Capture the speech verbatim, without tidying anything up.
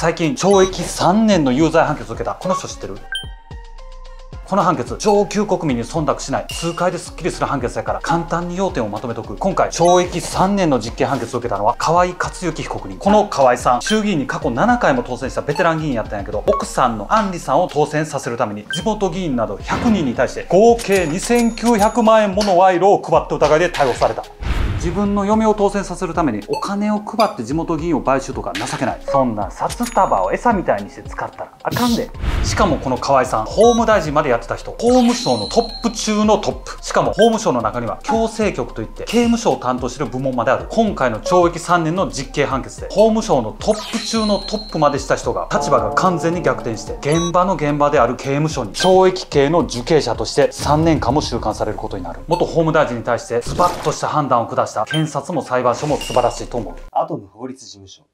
最近懲役さんねんの有罪判決を受けたこの人知ってる？この判決、上級国民に忖度しない、痛快ですっきりする判決やから、簡単に要点をまとめとく。今回、懲役さんねんの実刑判決を受けたのは、河井克行被告人。この河井さん、衆議院に過去ななかいも当選したベテラン議員やったんやけど、奥さんの杏里さんを当選させるために、地元議員などひゃくにんに対して、合計にせんきゅうひゃくまんえんもの賄賂を配った疑いで逮捕された。自分の嫁を当選させるためにお金を配って地元議員を買収とか情けない。そんな札束を餌みたいにして使ったらあかんで。しかもこの河井さん、法務大臣までやってた人、法務省のトップ中のトップ。しかも法務省の中には矯正局といって刑務所を担当してる部門まである。今回の懲役さんねんの実刑判決で法務省のトップ中のトップまでした人が立場が完全に逆転して、現場の現場である刑務所に懲役刑の受刑者としてさんねんかんも収監されることになる。元法務大臣に対してスパッとした判断を下し、検察も裁判所も素晴らしいと思う。後の法律事務所。